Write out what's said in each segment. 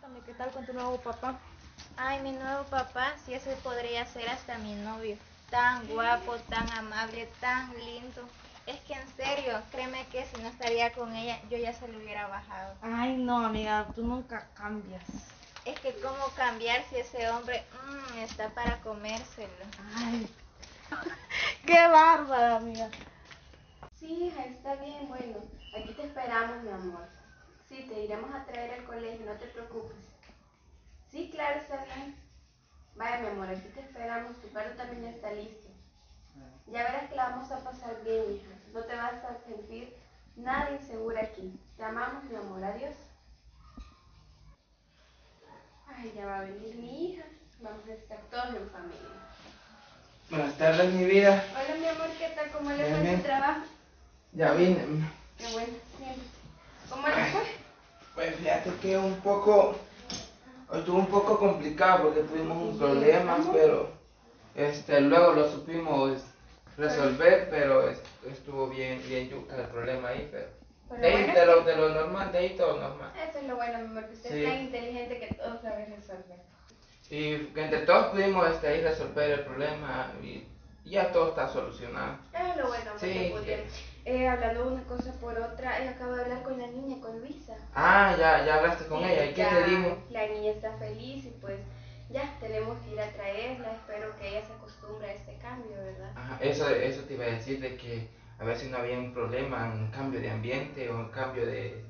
Cuéntame, ¿qué tal con tu nuevo papá? Ay, mi nuevo papá, si ese podría ser hasta mi novio. Tan guapo, tan amable, tan lindo. Es que en serio, créeme que si no estaría con ella, yo ya se lo hubiera bajado. Ay, no, amiga, tú nunca cambias. Es que cómo cambiar si ese hombre está para comérselo. Ay, qué bárbara, amiga. Sí, hija, está bien, bueno, aquí te esperamos, mi amor. Sí, te iremos a traer al colegio, no te preocupes. Sí, claro, está bien. Vaya, mi amor, aquí te esperamos, tu perro también ya está listo. Ya verás que la vamos a pasar bien, hija. No te vas a sentir nada insegura aquí. Te amamos, mi amor. Adiós. Ay, ya va a venir mi hija. Vamos a estar todos en familia. Buenas tardes, mi vida. Hola, mi amor. ¿Qué tal? ¿Cómo le fue su trabajo? Ya vine. Qué bueno, siempre. ¿Cómo le fue? Pues fíjate que estuvo un poco complicado porque tuvimos un problema, pero luego lo supimos resolver, pero estuvo bien yuca el problema ahí, pero de ahí, bueno, de lo normal, de ahí todo normal. Eso es lo bueno, mi amor, que usted es tan inteligente que todos saben resolver. Y que entre todos pudimos ahí resolver el problema y ya todo está solucionado. Es lo bueno, sí, porque hablando una cosa por otra, acabo de hablar con la niña, con Luisa. Ah, ya hablaste con ella, ¿y qué te dijo? La niña está feliz y pues ya tenemos que ir a traerla, espero que ella se acostumbre a este cambio, ¿verdad? Ajá, eso te iba a decir, de que a ver si no había un problema, un cambio de ambiente o un cambio de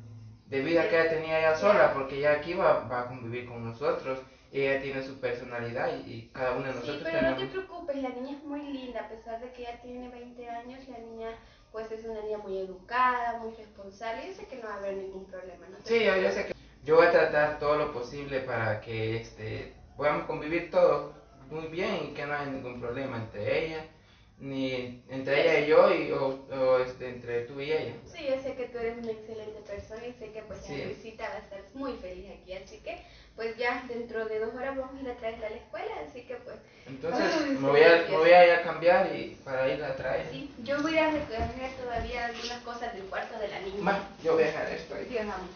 vida que ella tenía ella sola, porque ya aquí va a convivir con nosotros, ella tiene su personalidad y cada uno de nosotros. Sí, pero no te preocupes, la niña es muy linda, a pesar de que ella tiene 20 años, la niña pues es una niña muy educada, muy responsable, yo sé que no va a haber ningún problema, ¿no? Sí, yo sé que yo voy a tratar todo lo posible para que podamos convivir todos muy bien y que no haya ningún problema entre ella, ni entre ella y yo, entre tú y ella. Sí, yo sé que tú eres una excelente persona y sé que pues la visita va a estar muy feliz aquí, así que pues ya dentro de 2 horas vamos a ir a traerla a la escuela, así que pues... Entonces me voy a ir a cambiar y para ir a traer. Sí, yo voy a recoger todavía algunas cosas del cuarto de la niña. Yo voy a dejar esto ahí. Sí, vamos.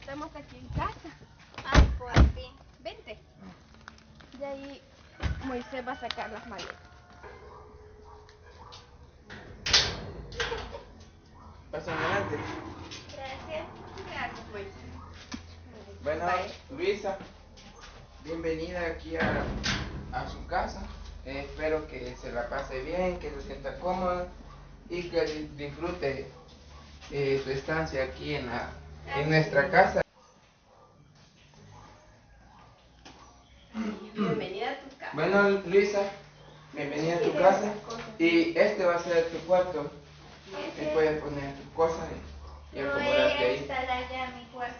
Estamos aquí en casa. Ay, por fin. Vente. De ahí Moisés va a sacar las maletas. Pásame adelante. Gracias, Moisés. Bueno, Luisa, bienvenida aquí a su casa. Espero que se la pase bien, que se sienta cómoda y que disfrute su estancia aquí en nuestra casa. Bienvenida a tu casa. Bueno, Luisa, bienvenida a tu casa. Y este va a ser tu cuarto. Te puedes poner tus cosas y acomodarte ahí. Voy a instalar ya mi cuarto.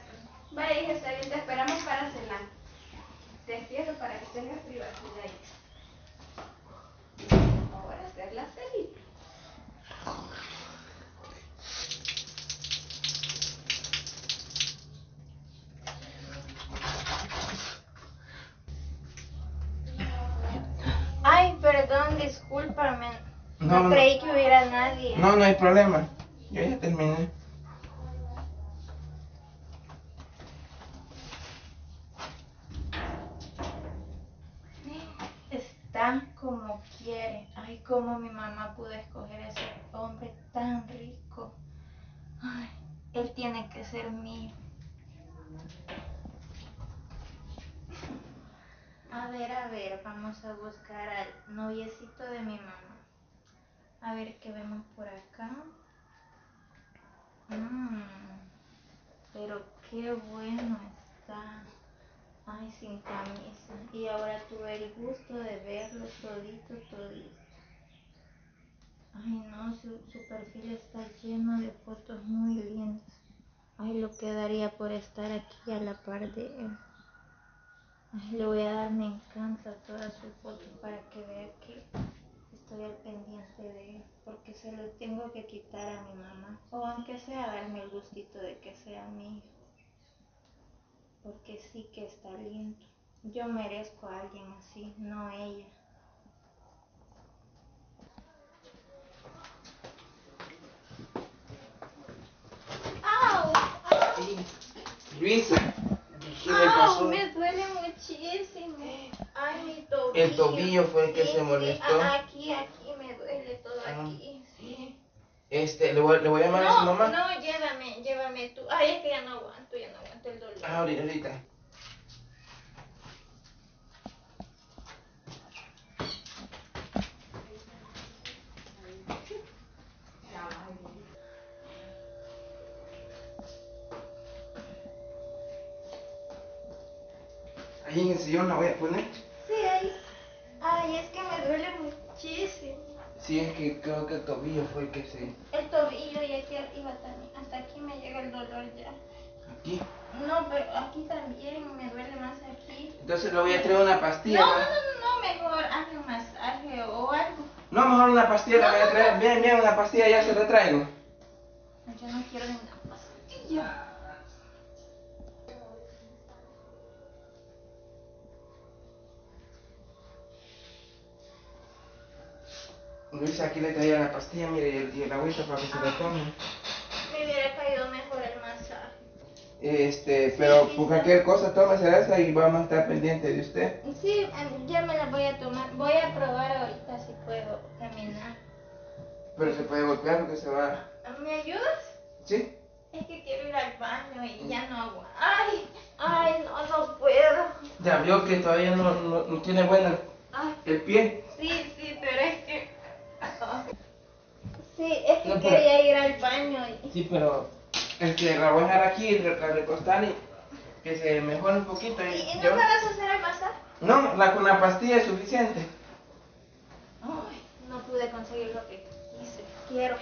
Vaya, hija, está bien, te esperamos para cenar. Te cierro para que tengas privacidad ahí. Ahora hacer la cenita. Perdón, discúlpame, no creí que hubiera nadie. No, no hay problema, yo ya terminé. Están como quieren. Ay, como mi mamá pudo escoger a ese hombre tan rico. Ay, él tiene que ser mío. A ver, vamos a buscar al noviecito de mi mamá. A ver qué vemos por acá. Pero qué bueno está. Ay, sin camisa. Y ahora tuve el gusto de verlo todito. Ay, no, su perfil está lleno de fotos muy lindas. Ay, lo que daría por estar aquí a la par de él. Ay, le voy a dar me encanta todas sus fotos para que vea que estoy al pendiente de él, porque se lo tengo que quitar a mi mamá, o aunque sea darme el gustito de que sea mi hijo, porque sí que está lindo. Yo merezco a alguien así, no ella. ¡Au! Luisa, ¿qué le pasó? Me duele muchísimo. Ay, mi tobillo. El tobillo fue el que se molestó. Aquí me duele todo aquí. Sí. Le voy a llamar a su mamá. No, llévame tú. Ay, es que ya no aguanto el dolor. Ah, ahorita. Ahí en el sillón la voy a poner. Sí, ahí. Ay, es que me duele muchísimo. Sí, es que creo que el tobillo fue el que se... El tobillo y aquí arriba también. Hasta aquí me llega el dolor ya. ¿Aquí? No, pero aquí también me duele más aquí. Entonces le voy a traer una pastilla. No, mejor hazle un masaje o algo. No, mejor una pastilla la voy a traer. Bien, una pastilla ya se la traigo. Yo no quiero ninguna pastilla. Luisa, aquí le traía la pastilla, mire, y la agüita para que se la tome. Me hubiera caído mejor el masaje. Pero sí, por cualquier cosa, tómese esa y vamos a estar pendiente de usted. Sí, ya me la voy a tomar. Voy a probar ahorita si puedo caminar. Pero se puede golpear porque se va. ¿Me ayudas? Sí. Es que quiero ir al baño y ya no aguanto. Ay, no puedo. Ya vio que todavía no tiene buena el pie. Sí, pero es que... Sí, es que quería ir al baño y... Sí, pero la voy a dejar aquí, la recostar y que se mejore un poquito. ¿Y no sabes hacer el masaje? No, con la pastilla es suficiente. Ay, no pude conseguir lo que quise. Quiero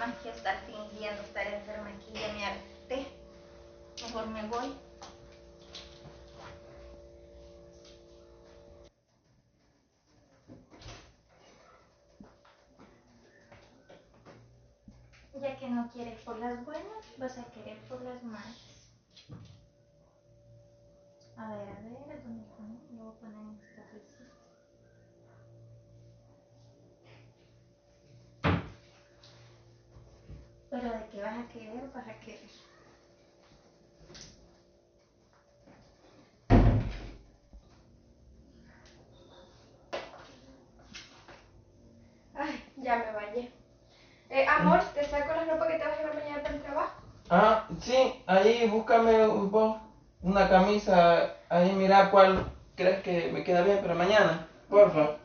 más que estar fingiendo estar enferma aquí, ya me harté. Mejor me voy. Ya que no quieres por las buenas, vas a querer por las malas. A ver, ¿dónde poner? Lo voy a poner en esta cafecita. Pero de qué vas a querer, vas a querer. Ay, ya me bañé. Amor, ¿te saco la ropa que te vas a llevar mañana para el trabajo? Ah, sí, ahí búscame vos una camisa, ahí mira cuál crees que me queda bien para mañana, porfa.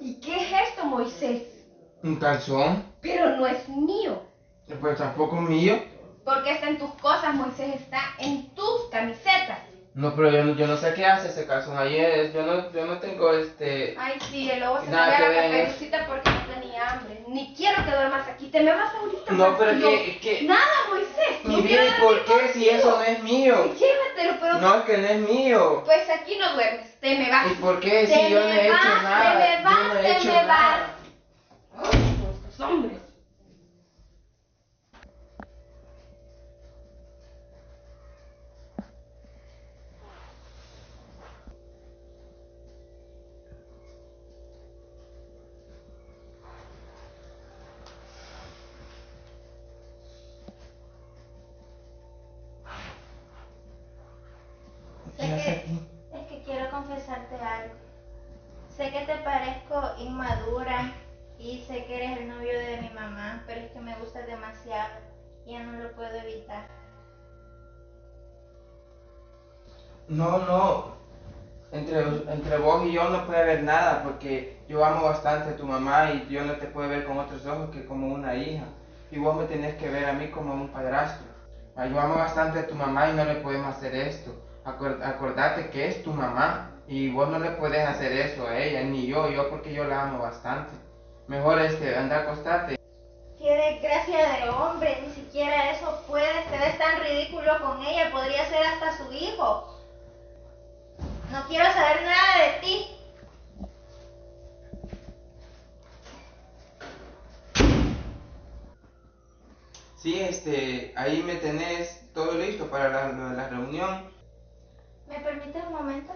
¿Y qué es esto, Moisés? Un calzón. Pero no es mío. Pues tampoco es mío. Porque está en tus cosas, Moisés, está en tus camisetas. No, pero yo no sé qué hace ese calzón ayer, yo no tengo Ay, sí, luego se me va a la caperucita porque no tenía hambre. Ni quiero que duermas aquí, te me vas a unir. No, pero es que... Nada, Moisés, no quiero dormir contigo. ¿Por qué? Si eso no es mío. Llévatelo, pero... No, es que no es mío. Pues aquí no duermes, te me vas. ¿Y por qué? Si yo no he hecho nada. Te me vas. Ay, los hombres. Es que quiero confesarte algo. Sé que te parezco inmadura y sé que eres el novio de mi mamá, pero es que me gustas demasiado y ya no lo puedo evitar. No. Entre vos y yo no puede haber nada porque yo amo bastante a tu mamá y yo no te puedo ver con otros ojos que como una hija. Y vos me tenés que ver a mí como un padrastro. Yo amo bastante a tu mamá y no le podemos hacer esto. Acordate que es tu mamá y vos no le puedes hacer eso a ella, ni yo porque yo la amo bastante. Mejor anda a acostarte. Qué desgracia de hombre, ni siquiera eso puedes, te ves tan ridículo con ella, podría ser hasta su hijo. No quiero saber nada de ti. Sí, ahí me tenés todo listo para la reunión. ¿Me permites un momento?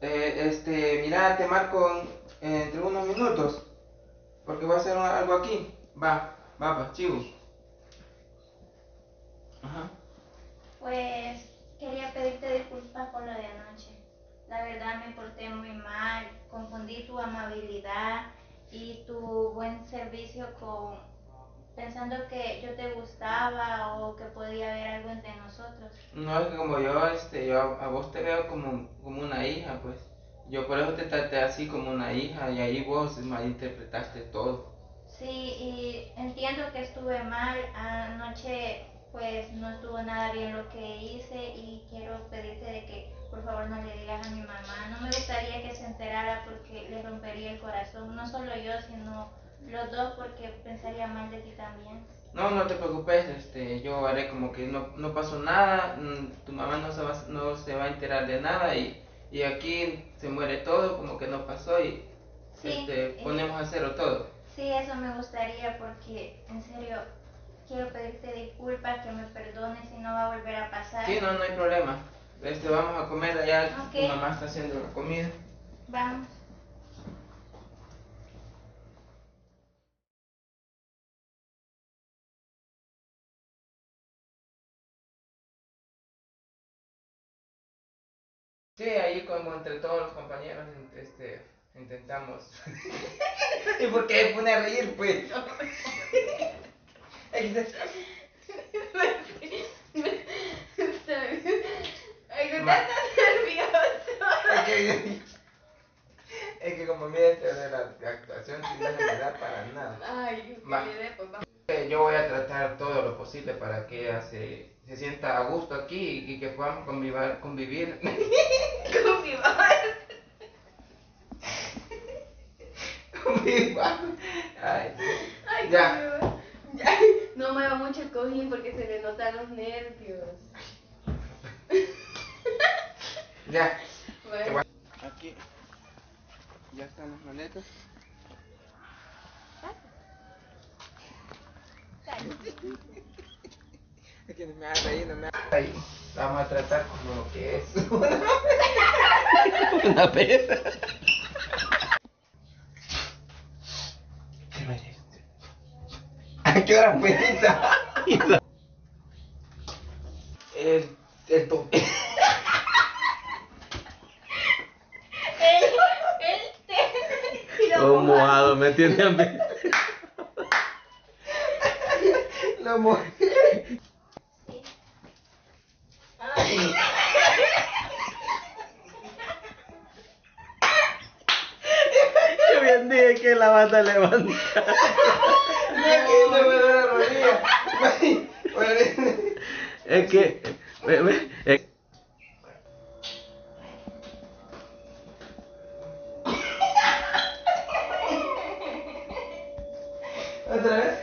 Mira, te marco entre unos minutos, porque voy a hacer algo aquí. Va, chivo. Ajá. Pues quería pedirte disculpas por lo de anoche. La verdad me porté muy mal, confundí tu amabilidad y tu buen servicio con pensando que yo te gustaba o que podía haber algo entre nosotros. No, es que como yo a vos te veo como una hija, pues. Yo por eso te traté así, como una hija, y ahí vos malinterpretaste todo. Sí, y entiendo que estuve mal. Anoche pues no estuvo nada bien lo que hice y quiero pedirte de que por favor no le digas a mi mamá. No me gustaría que se enterara porque le rompería el corazón, no solo yo sino los dos, porque pensaría mal de ti también. No te preocupes, yo haré como que no pasó nada, tu mamá no se va a enterar de nada y aquí se muere todo como que no pasó y sí, ponemos a cero todo. Sí, eso me gustaría porque en serio quiero pedirte disculpas, que me perdones y no va a volver a pasar. Sí, no hay problema. Vamos a comer allá, okay. Tu mamá está haciendo la comida. Vamos. Sí, ahí como entre todos los compañeros intentamos. ¿Y por qué pone a reír, pues? Es que como mira de la actuación no me da para nada. Ay, yo voy a tratar todo lo posible para que ella se sienta a gusto aquí y que podamos convivir. Ay, ya. No mueva mucho el cojín porque se le notan los nervios. Ya. Bueno. Aquí. Ya están las maletas. Es que no me hagas ahí, Vamos a tratar como lo que es. Una pesa. ¿Qué hora fue esa? El tope. Lo mojado, me tiene a mí. Lo mojado. Yo bien dije que la banda levanta. Es que... ¿Otra vez?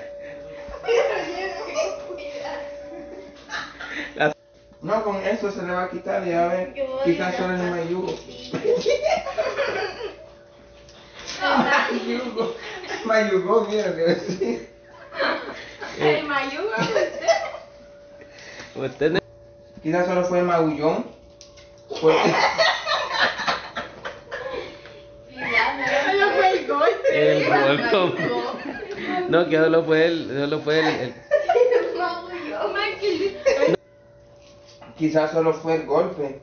No, con eso se le va a quitar, ya ven. Quizás solo no hay yugo. Mayugó, mira que sí. El mayugó. Quizás solo fue maullón. Porque... solo fue el golpe. El golpe. No, que solo fue el maullón. Quizás solo fue el golpe.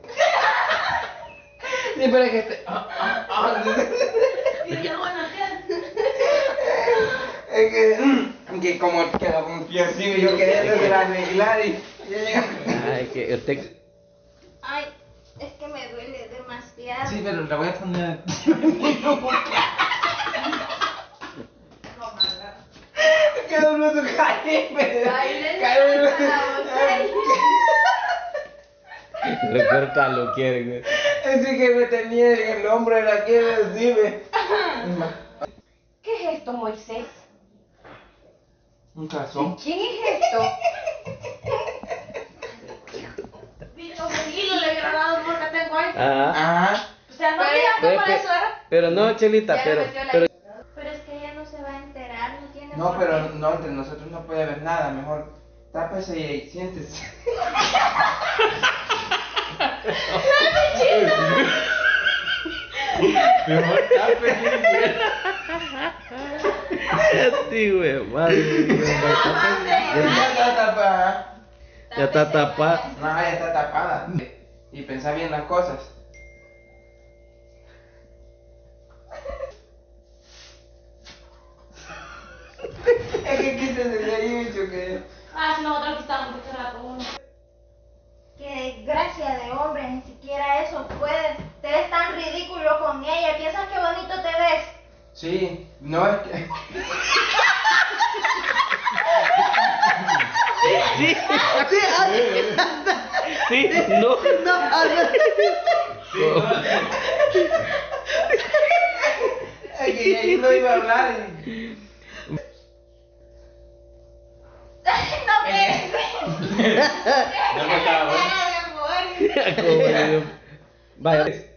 Sí, pero es que que como queda un pie así, yo quería hacer arreglar y ay, es que me duele demasiado. Sí, pero la voy a poner. Que dobló su calibre. Lo quiere. Así que me tenía el hombro de la quiebra así. ¿Qué es esto, Moisés? ¿Un calzón? ¿Quién es esto? Dilo, le he grabado porque tengo ahí. Ajá. O sea, no digas por eso. Pero no, Chelita, pero es que ella no se va a enterar, no tiene. No, pero no, entre nosotros no puede haber nada, mejor Tápese y siéntese. Mejor tápese y siéntese. Sí, güey, madre. Ya está tapada. No, ya está tapada. Y pensá bien las cosas. Es que quise decir mucho que... Ah, si nosotros quitamos este rato. Qué desgracia de hombre, ni siquiera eso puedes. Te ves tan ridículo con ella, piensas que bonito te ves. Sí, no es que... Sí, no iba a hablar. No me acabo. Vaya.